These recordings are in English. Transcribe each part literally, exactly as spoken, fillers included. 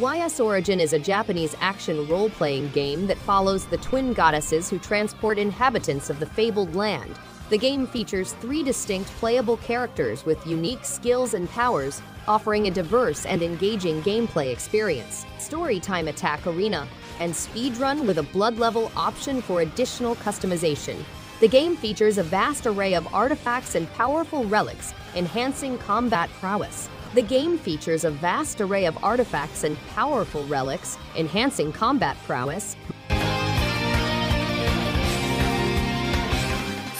Ys Origin is a Japanese action role-playing game that follows the twin goddesses who transport inhabitants of the fabled land. The game features three distinct playable characters with unique skills and powers, offering a diverse and engaging gameplay experience. Storytime attack arena, and speedrun with a blood level option for additional customization. The game features a vast array of artifacts and powerful relics, enhancing combat prowess. The game features a vast array of artifacts and powerful relics, enhancing combat prowess.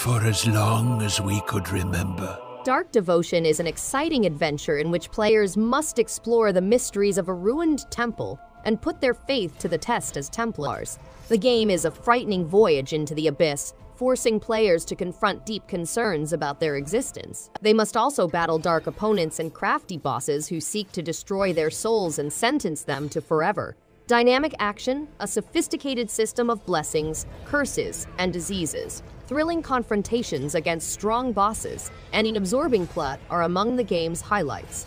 For as long as we could remember. Dark Devotion is an exciting adventure in which players must explore the mysteries of a ruined temple and put their faith to the test as Templars. The game is a frightening voyage into the abyss, forcing players to confront deep concerns about their existence. They must also battle dark opponents and crafty bosses who seek to destroy their souls and sentence them to forever. Dynamic action, a sophisticated system of blessings, curses, and diseases, thrilling confrontations against strong bosses, and an absorbing plot are among the game's highlights.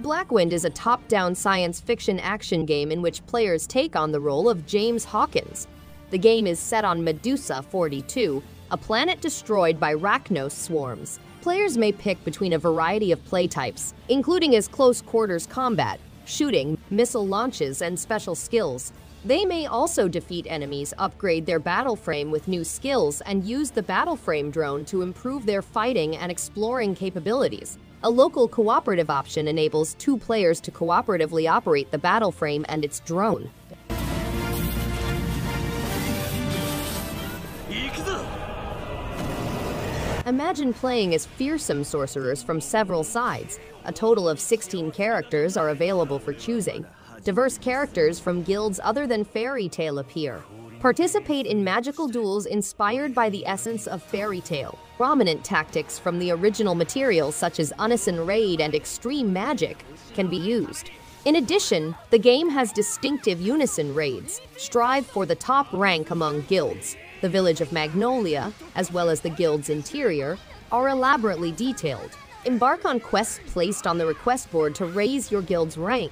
Blackwind is a top-down science fiction action game in which players take on the role of James Hawkins. The game is set on Medusa forty-two, a planet destroyed by Rachnos swarms. Players may pick between a variety of play types, including as close-quarters combat, shooting, missile launches, and special skills. They may also defeat enemies, upgrade their battle frame with new skills, and use the battle frame drone to improve their fighting and exploring capabilities. A local cooperative option enables two players to cooperatively operate the battle frame and its drone. Imagine playing as fearsome sorcerers from several sides. A total of sixteen characters are available for choosing. Diverse characters from guilds other than Fairy Tail appear. Participate in magical duels inspired by the essence of Fairy Tail. Prominent tactics from the original material such as Unison Raid and Extreme Magic can be used. In addition, the game has distinctive Unison Raids. Strive for the top rank among guilds. The village of Magnolia, as well as the guild's interior, are elaborately detailed. Embark on quests placed on the request board to raise your guild's rank.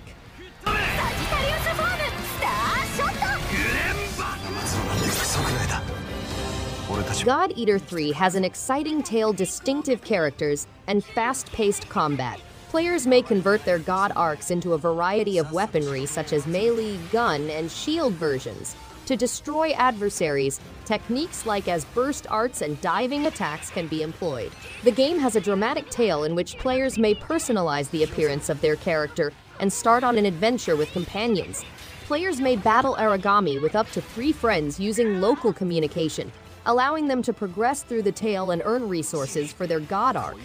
God Eater three has an exciting tale, distinctive characters, and fast-paced combat. Players may convert their god arcs into a variety of weaponry such as melee, gun, and shield versions. To destroy adversaries, techniques like as burst arts and diving attacks can be employed. The game has a dramatic tale in which players may personalize the appearance of their character and start on an adventure with companions. Players may battle Aragami with up to three friends using local communication, allowing them to progress through the tale and earn resources for their god art.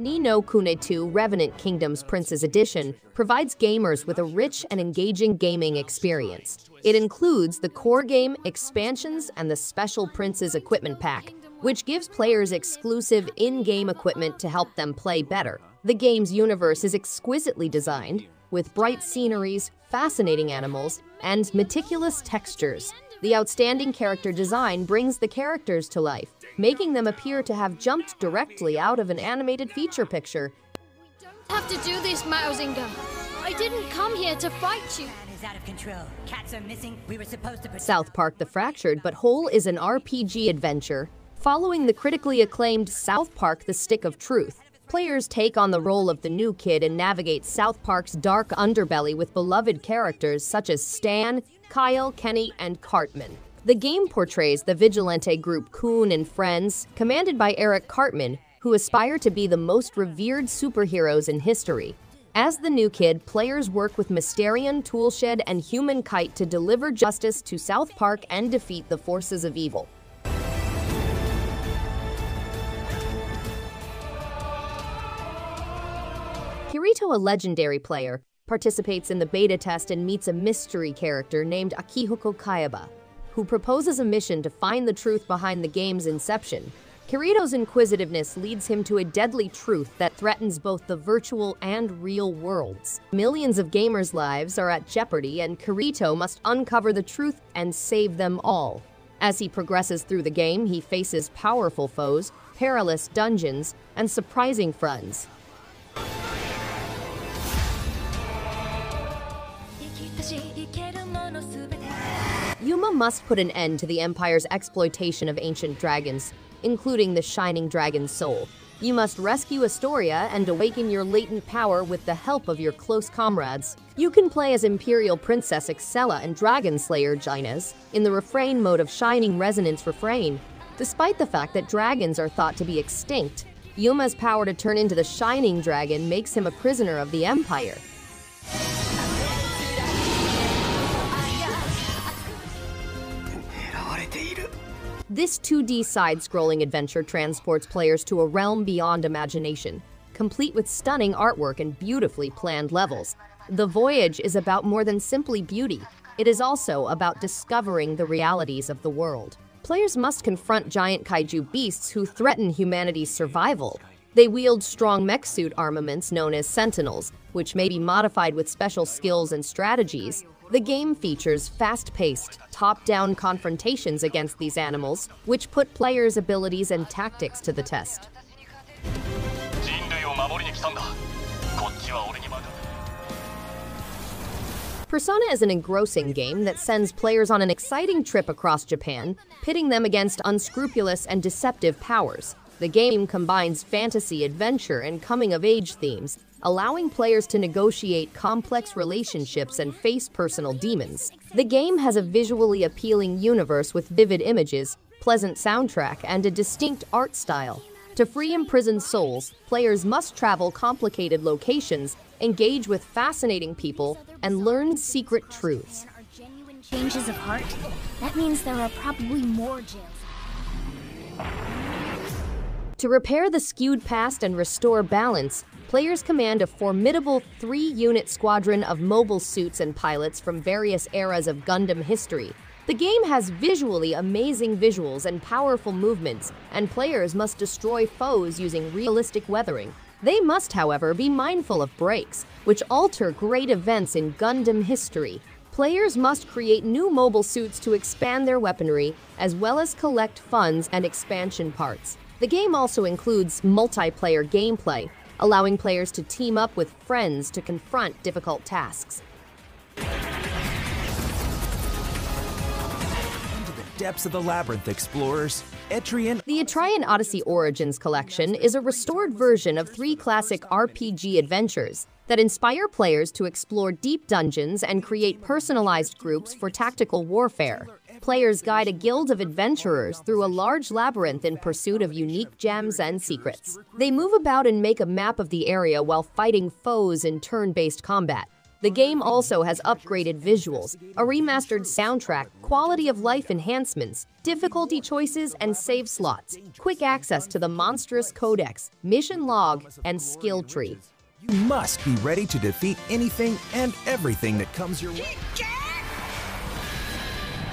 Ni no Kune two Revenant Kingdom's Prince's Edition provides gamers with a rich and engaging gaming experience. It includes the core game, expansions, and the special Prince's Equipment Pack, which gives players exclusive in-game equipment to help them play better. The game's universe is exquisitely designed, with bright sceneries, fascinating animals, and meticulous textures. The outstanding character design brings the characters to life, making them appear to have jumped directly out of an animated feature picture. We don't have to do this, Maozinger. I didn't come here to fight you. Is out of control. Cats are missing. We were supposed to South Park: The Fractured but Whole is an R P G adventure. Following the critically acclaimed South Park: The Stick of Truth, players take on the role of the new kid and navigate South Park's dark underbelly with beloved characters such as Stan, Kyle, Kenny, and Cartman. The game portrays the vigilante group Coon and Friends, commanded by Eric Cartman, who aspire to be the most revered superheroes in history. As the new kid, players work with Mysterion, Toolshed, and Human Kite to deliver justice to South Park and defeat the forces of evil. Kirito, a legendary player, participates in the beta test and meets a mystery character named Akihiko Kayaba, who proposes a mission to find the truth behind the game's inception. Kirito's inquisitiveness leads him to a deadly truth that threatens both the virtual and real worlds. Millions of gamers' lives are at jeopardy, and Kirito must uncover the truth and save them all. As he progresses through the game, he faces powerful foes, perilous dungeons, and surprising friends. Yuma must put an end to the Empire's exploitation of ancient dragons, including the Shining Dragon's soul. You must rescue Astoria and awaken your latent power with the help of your close comrades. You can play as Imperial Princess Excella and Dragon Slayer Jinas in the Refrain mode of Shining Resonance Refrain. Despite the fact that dragons are thought to be extinct, Yuma's power to turn into the Shining Dragon makes him a prisoner of the Empire. This two D side-scrolling adventure transports players to a realm beyond imagination, complete with stunning artwork and beautifully planned levels. The voyage is about more than simply beauty. It is also about discovering the realities of the world. Players must confront giant kaiju beasts who threaten humanity's survival. They wield strong mech suit armaments known as Sentinels, which may be modified with special skills and strategies. The game features fast-paced, top-down confrontations against these animals, which put players' abilities and tactics to the test. Persona is an engrossing game that sends players on an exciting trip across Japan, pitting them against unscrupulous and deceptive powers. The game combines fantasy, adventure, and coming-of-age themes, allowing players to negotiate complex relationships and face personal demons. The game has a visually appealing universe with vivid images, pleasant soundtrack, and a distinct art style. To free imprisoned souls, players must travel complicated locations, engage with fascinating people, and learn secret truths. Changes of heart? That means there are probably more jails. To repair the skewed past and restore balance, players command a formidable three-unit squadron of mobile suits and pilots from various eras of Gundam history. The game has visually amazing visuals and powerful movements, and players must destroy foes using realistic weathering. They must, however, be mindful of breaks, which alter great events in Gundam history. Players must create new mobile suits to expand their weaponry, as well as collect funds and expansion parts. The game also includes multiplayer gameplay, allowing players to team up with friends to confront difficult tasks. Into the depths of the labyrinth, explorers. Etrian the Etrian Odyssey Origins Collection is a restored version of three classic R P G adventures that inspire players to explore deep dungeons and create personalized groups for tactical warfare. Players guide a guild of adventurers through a large labyrinth in pursuit of unique gems and secrets. They move about and make a map of the area while fighting foes in turn-based combat. The game also has upgraded visuals, a remastered soundtrack, quality-of-life enhancements, difficulty choices and save slots, quick access to the monstrous codex, mission log, and skill tree. You must be ready to defeat anything and everything that comes your way.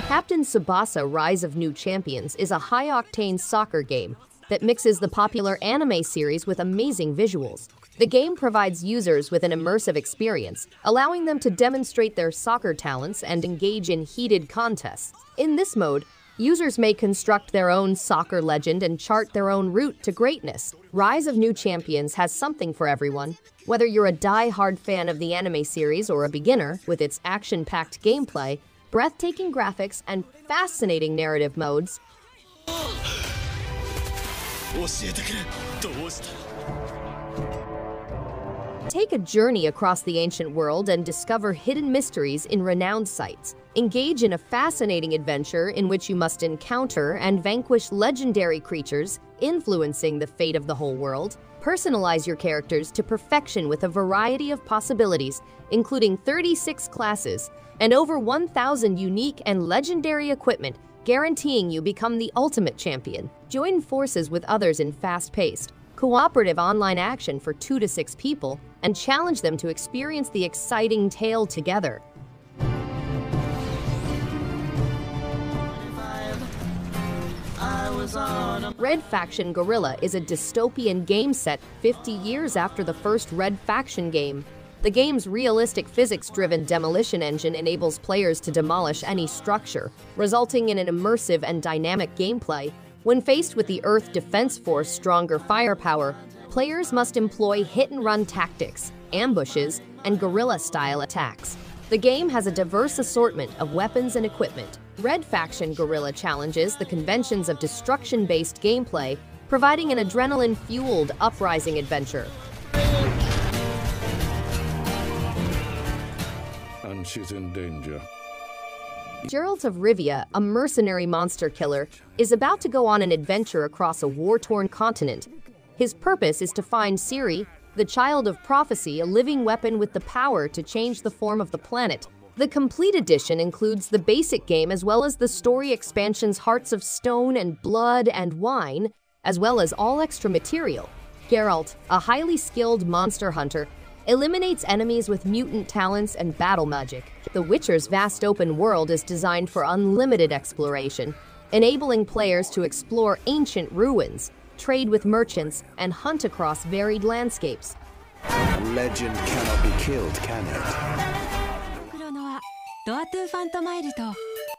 Captain Tsubasa: Rise of New Champions is a high-octane soccer game that mixes the popular anime series with amazing visuals. The game provides users with an immersive experience, allowing them to demonstrate their soccer talents and engage in heated contests. In this mode, users may construct their own soccer legend and chart their own route to greatness. Rise of New Champions has something for everyone. Whether you're a die-hard fan of the anime series or a beginner, with its action-packed gameplay, breathtaking graphics, and fascinating narrative modes, take a journey across the ancient world and discover hidden mysteries in renowned sites. Engage in a fascinating adventure in which you must encounter and vanquish legendary creatures, influencing the fate of the whole world. Personalize your characters to perfection with a variety of possibilities, including thirty-six classes and over one thousand unique and legendary equipment, guaranteeing you become the ultimate champion. Join forces with others in fast-paced, cooperative online action for two to six people and challenge them to experience the exciting tale together. I Red Faction Guerrilla is a dystopian game set fifty years after the first Red Faction game. The game's realistic physics-driven demolition engine enables players to demolish any structure, resulting in an immersive and dynamic gameplay. When faced with the Earth Defense Force's stronger firepower, players must employ hit-and-run tactics, ambushes, and guerrilla-style attacks. The game has a diverse assortment of weapons and equipment. Red Faction Guerrilla challenges the conventions of destruction-based gameplay, providing an adrenaline-fueled uprising adventure. And she's in danger. Geralt of Rivia, a mercenary monster killer, is about to go on an adventure across a war-torn continent. His purpose is to find Ciri, the child of prophecy, a living weapon with the power to change the form of the planet. The complete edition includes the basic game as well as the story expansions Hearts of Stone and Blood and Wine, as well as all extra material. Geralt, a highly skilled monster hunter, eliminates enemies with mutant talents and battle magic. The Witcher's vast open world is designed for unlimited exploration, enabling players to explore ancient ruins, trade with merchants, and hunt across varied landscapes. Legend cannot be killed, can it?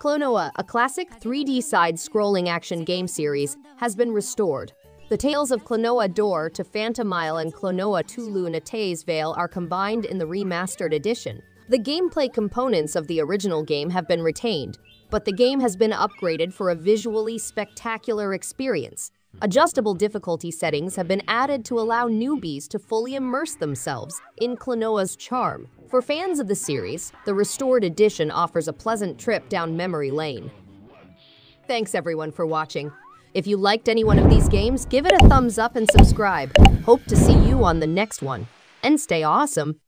Klonoa, a classic three D side-scrolling action game series, has been restored. The tales of Klonoa Door to Phantom Isle and Klonoa Tulu Nate's Vale are combined in the remastered edition. The gameplay components of the original game have been retained, but the game has been upgraded for a visually spectacular experience. Adjustable difficulty settings have been added to allow newbies to fully immerse themselves in Klonoa's charm. For fans of the series, the restored edition offers a pleasant trip down memory lane. Thanks everyone for watching. If you liked any one of these games, give it a thumbs up and subscribe. Hope to see you on the next one. And stay awesome!